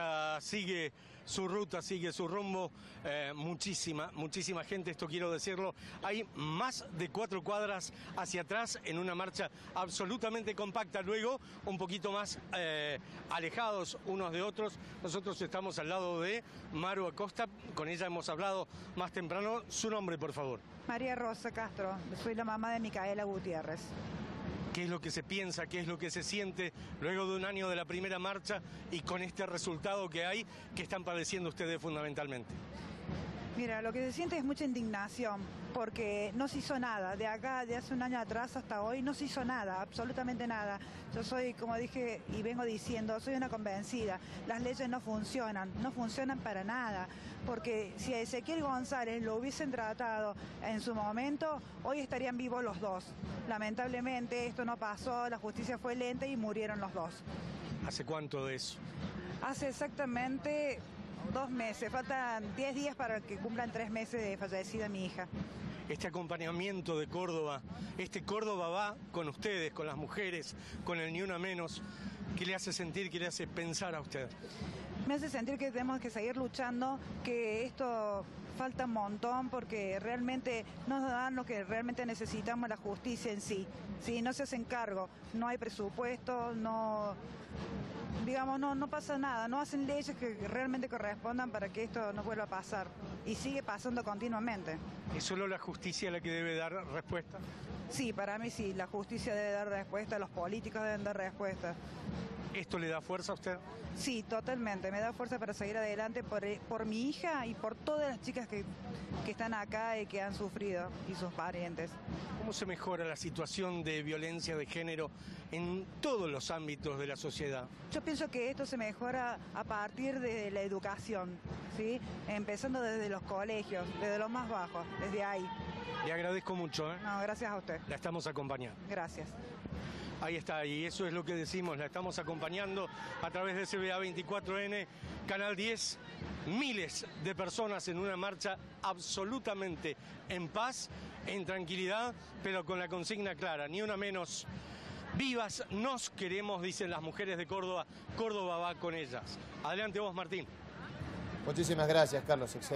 marcha sigue su ruta, sigue su rumbo. Muchísima gente, esto quiero decirlo. Hay más de 4 cuadras hacia atrás en una marcha absolutamente compacta. Luego, un poquito más alejados unos de otros. Nosotros estamos al lado de Maru Acosta. Con ella hemos hablado más temprano. Su nombre, por favor. María Rosa Castro. Soy la mamá de Micaela Gutiérrez. ¿Qué es lo que se piensa? ¿Qué es lo que se siente luego de un año de la primera marcha y con este resultado que hay, que están padeciendo ustedes fundamentalmente? Mira, lo que se siente es mucha indignación, porque no se hizo nada. De acá, de hace un año atrás hasta hoy, no se hizo nada, absolutamente nada. Yo soy, como dije y vengo diciendo, soy una convencida. Las leyes no funcionan para nada. Porque si a Ezequiel González lo hubiesen tratado en su momento, hoy estarían vivos los dos. Lamentablemente esto no pasó, la justicia fue lenta y murieron los dos. ¿Hace cuánto de eso? Hace exactamente 2 meses, faltan 10 días para que cumplan 3 meses de fallecida mi hija. Este acompañamiento de Córdoba, este Córdoba va con ustedes, con las mujeres, con el Ni Una Menos. ¿Qué le hace sentir, qué le hace pensar a usted? Me hace sentir que tenemos que seguir luchando, que esto falta un montón, porque realmente nos dan lo que realmente necesitamos, la justicia en sí. ¿Sí? No se hacen cargo, no hay presupuesto, no... Digamos, no pasa nada, no hacen leyes que realmente correspondan para que esto no vuelva a pasar. Y sigue pasando continuamente. ¿Es solo la justicia la que debe dar respuesta? Sí, para mí sí, la justicia debe dar respuesta, los políticos deben dar respuesta. ¿Esto le da fuerza a usted? Sí, totalmente, me da fuerza para seguir adelante por mi hija y por todas las chicas que están acá y que han sufrido, y sus parientes. ¿Cómo se mejora la situación de violencia de género en todos los ámbitos de la sociedad? Yo pienso que esto se mejora a partir de la educación, ¿sí? Empezando desde los colegios, desde los más bajos, desde ahí. Le agradezco mucho, ¿eh? No, gracias a usted. La estamos acompañando. Gracias. Ahí está, y eso es lo que decimos, la estamos acompañando a través de CBA24N, Canal 10, miles de personas en una marcha absolutamente en paz, en tranquilidad, pero con la consigna clara, ni una menos. Vivas nos queremos, dicen las mujeres de Córdoba, Córdoba va con ellas. Adelante vos, Martín. Muchísimas gracias, Carlos. Excelente.